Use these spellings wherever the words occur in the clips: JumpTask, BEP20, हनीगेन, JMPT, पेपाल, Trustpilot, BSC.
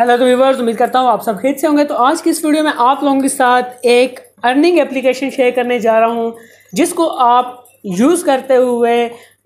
Hello तो viewers, उम्मीद करता हूँ आप सब खैरियत से होंगे। तो आज की इस वीडियो में आप लोगों के साथ एक अर्निंग एप्लीकेशन शेयर करने जा रहा हूँ जिसको आप यूज़ करते हुए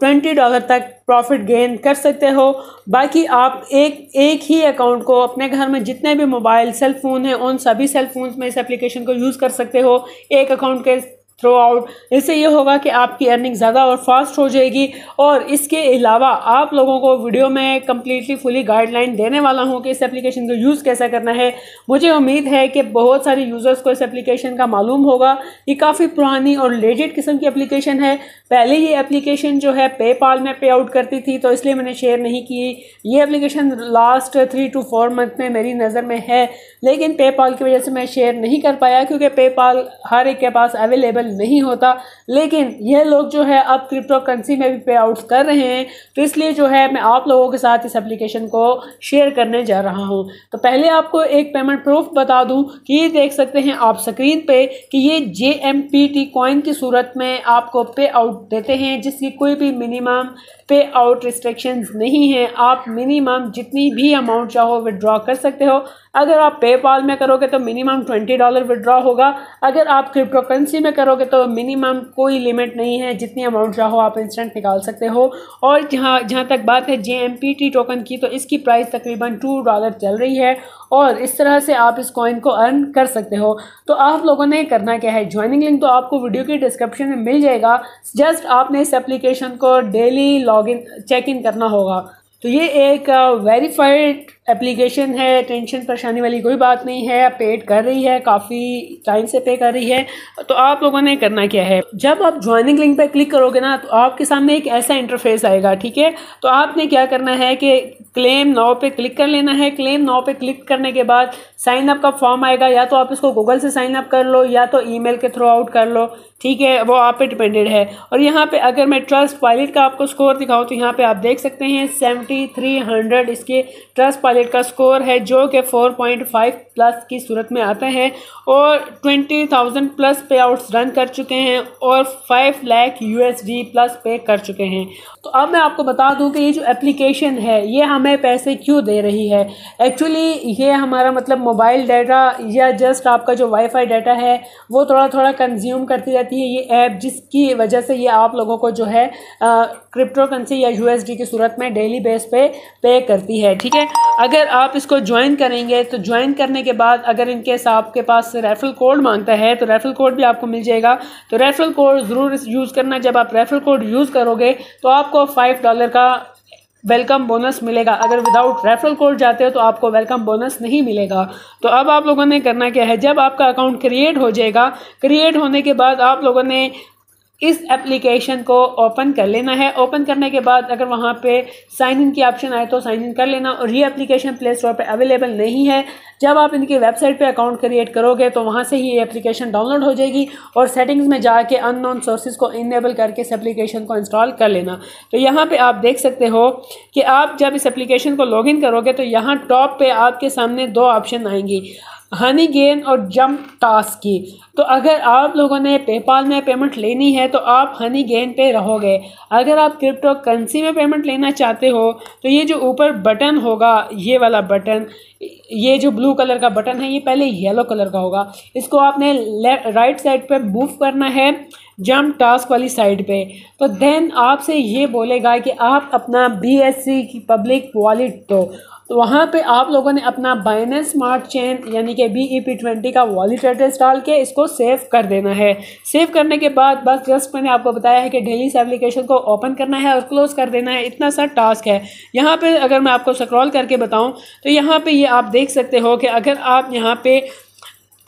$20 तक प्रॉफिट गेन कर सकते हो। बाकी आप एक ही अकाउंट को अपने घर में जितने भी मोबाइल सेल फ़ोन हैं उन सभी सेल फोन्स में इस एप्लीकेशन को यूज़ कर सकते हो एक अकाउंट के थ्रू आउट। इससे ये होगा कि आपकी अर्निंग ज़्यादा और फास्ट हो जाएगी। और इसके अलावा आप लोगों को वीडियो में कम्प्लीटली फुली गाइडलाइन देने वाला हूँ कि इस एप्लीकेशन को यूज़ कैसे करना है। मुझे उम्मीद है कि बहुत सारे यूज़र्स को इस एप्लीकेशन का मालूम होगा। ये काफ़ी पुरानी और लेजिट किस्म की एप्लीकेशन है। पहले ये एप्लीकेशन जो है पेपाल में पे आउट करती थी, तो इसलिए मैंने शेयर नहीं की। ये एप्लीकेशन लास्ट 3 to 4 मंथ में मेरी नज़र में है, लेकिन पेपाल की वजह से मैं शेयर नहीं कर पाया क्योंकि पेपाल हर एक के पास अवेलेबल नहीं होता। लेकिन ये लोग जो है अब क्रिप्टो करेंसी में भी पे आउट्स कर रहे हैं, तो इसलिए जो है मैं आप लोगों के साथ इस एप्लीकेशन को शेयर करने जा रहा हूँ। तो पहले आपको एक पेमेंट प्रूफ बता दूँ कि ये देख सकते हैं आप स्क्रीन पे कि ये JMPT कॉइन की सूरत में आपको पे आउट देते हैं, जिसकी कोई भी मिनिमम पे आउट रिस्ट्रिक्शंस नहीं है। आप मिनिमम जितनी भी अमाउंट चाहो विदड्रॉ कर सकते हो। अगर आप पेपाल में करोगे तो मिनिमम $20 विदड्रॉ होगा। अगर आप क्रिप्टो करेंसी में करोगे तो मिनिमम कोई लिमिट नहीं है, जितनी अमाउंट चाहो आप इंस्टेंट निकाल सकते हो। और जहाँ तक बात है JMPT टोकन की, तो इसकी प्राइस तकरीबन $2 चल रही है और इस तरह से आप इस कॉइन को अर्न कर सकते हो। तो आप लोगों ने करना क्या है, ज्वाइनिंग लिंक तो आपको वीडियो के डिस्क्रिप्शन में मिल जाएगा। जस्ट आपने इस एप्लीकेशन को डेली लॉगिन चेक इन करना होगा। तो ये एक वेरीफाइड एप्लीकेशन है, टेंशन परेशानी वाली कोई बात नहीं है। पेड कर रही है, काफ़ी टाइम से पे कर रही है। तो आप लोगों ने करना क्या है, जब आप ज्वाइनिंग लिंक पर क्लिक करोगे ना तो आपके सामने एक ऐसा इंटरफेस आएगा, ठीक है। तो आपने क्या करना है कि क्लेम नाउ पे क्लिक कर लेना है। क्लेम नाउ पे क्लिक करने के बाद साइन अप का फॉर्म आएगा, या तो आप इसको गूगल से साइन अप कर लो या तो ईमेल के थ्रू आउट कर लो, ठीक है, वो आप पे डिपेंडेड है। और यहाँ पे अगर मैं ट्रस्ट पायलट का आपको स्कोर दिखाऊँ तो यहाँ पे आप देख सकते हैं 7300 इसके ट्रस्ट पायलट का स्कोर है, जो कि 4.5 प्लस की सूरत में आता है। और 20,000 प्लस पे आउट्स रन कर चुके हैं और 5 लाख USD प्लस पे कर चुके हैं। तो अब मैं आपको बता दूं कि ये जो एप्लीकेशन है ये हमें पैसे क्यों दे रही है। एक्चुअली ये हमारा मतलब मोबाइल डाटा या जस्ट आपका जो वाईफाई डाटा है वो थोड़ा थोड़ा कंज्यूम करती रहती है ये ऐप, जिसकी वजह से ये आप लोगों को जो है क्रिप्टो करेंसी या USD की सूरत में डेली बेस पे पे करती है, ठीक है। अगर आप इसको ज्वाइन करेंगे तो ज्वाइन करने के बाद अगर इनकेस आपके पास रेफरल कोड मांगता है तो रेफरल कोड भी आपको मिल जाएगा। तो रेफरल कोड ज़रूर यूज़ करना। जब आप रेफरल कोड यूज़ करोगे तो आपको $5 का वेलकम बोनस मिलेगा। अगर विदाउट रेफरल कोड जाते हो तो आपको वेलकम बोनस नहीं मिलेगा। तो अब आप लोगों ने करना क्या है, जब आपका अकाउंट क्रिएट हो जाएगा, क्रिएट होने के बाद आप लोगों ने इस एप्लीकेशन को ओपन कर लेना है। ओपन करने के बाद अगर वहाँ पे साइन इन की ऑप्शन आए तो साइन इन कर लेना। और ये एप्लीकेशन प्ले स्टोर पे अवेलेबल नहीं है। जब आप इनकी वेबसाइट पे अकाउंट क्रिएट करोगे तो वहाँ से ही ये एप्लीकेशन डाउनलोड हो जाएगी और सेटिंग्स में जाके अननोन सोर्सेज को इनेबल करके इस एप्लीकेशन को इंस्टॉल कर लेना। तो यहाँ पर आप देख सकते हो कि आप जब इस एप्लीकेशन को लॉगिन करोगे तो यहाँ टॉप पर आपके सामने 2 ऑप्शन आएंगी, हनीगेन और JumpTask की। तो अगर आप लोगों ने पेपाल में पेमेंट लेनी है तो आप हनीगेन पे रहोगे। अगर आप क्रिप्टो करेंसी में पेमेंट लेना चाहते हो तो ये जो ऊपर बटन होगा, ये वाला बटन, ये जो ब्लू कलर का बटन है, ये पहले येलो कलर का होगा। इसको आपने राइट साइड पे मूव करना है JumpTask वाली साइड पे। तो देन आपसे ये बोलेगा कि आप अपना BSC की पब्लिक वॉलेट दो। तो वहाँ पे आप लोगों ने अपना बाइनेंस स्मार्ट चेन यानी कि BEP20 का वॉलेट एड्रेस डाल के इसको सेव कर देना है। सेव करने के बाद बस जस्ट मैंने आपको बताया है कि डेली इस एप्लीकेशन को ओपन करना है और क्लोज़ कर देना है। इतना सा टास्क है। यहाँ पे अगर मैं आपको स्क्रॉल करके बताऊँ तो यहाँ पे ये आप देख सकते हो कि अगर आप यहाँ पे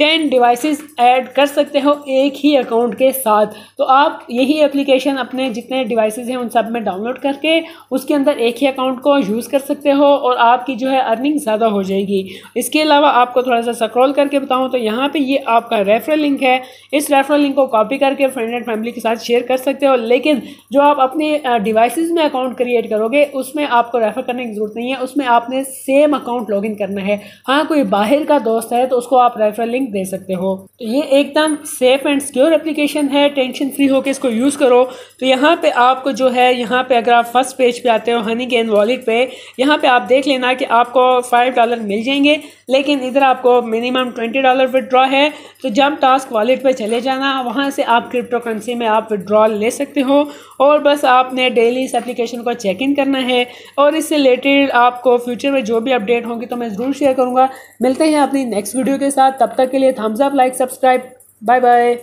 10 डिवाइसेस ऐड कर सकते हो एक ही अकाउंट के साथ। तो आप यही एप्लीकेशन अपने जितने डिवाइसेस हैं उन सब में डाउनलोड करके उसके अंदर एक ही अकाउंट को यूज़ कर सकते हो और आपकी जो है अर्निंग ज़्यादा हो जाएगी। इसके अलावा आपको थोड़ा सा स्क्रॉल करके बताऊं तो यहाँ पे ये आपका रेफरल लिंक है। इस रेफरल लिंक को कॉपी करके फ्रेंड एंड फैमिली के साथ शेयर कर सकते हो। लेकिन जो आप अपने डिवाइसेस में अकाउंट क्रिएट करोगे उसमें आपको रेफ़र करने की ज़रूरत नहीं है, उसमें आपने सेम अकाउंट लॉगिन करना है। हाँ, कोई बाहर का दोस्त है तो उसको आप रेफरल लिंक लिंक दे सकते हो। तो ये एकदम सेफ एंड सिक्योर एप्लीकेशन है, टेंशन फ्री होकर इसको यूज़ करो। तो यहाँ पे आपको जो है, यहाँ पे अगर आप फर्स्ट पेज पे आते हो हनीगेन वॉलेट पे, यहाँ पे आप देख लेना कि आपको $5 मिल जाएंगे, लेकिन इधर आपको मिनिमम $20 विदड्रॉ है। तो जंप टास्क वॉलेट पे चले जाना, वहाँ से आप क्रिप्टो करेंसी में आप विदड्रॉ ले सकते हो। और बस आपने डेली इस एप्लीकेशन को चेक इन करना है, और इससे रिलेटेड आपको फ्यूचर में जो भी अपडेट होंगी तो मैं ज़रूर शेयर करूँगा। मिलते हैं अपनी नेक्स्ट वीडियो के साथ, तब तक के लिए thumbs up, like, subscribe, bye bye.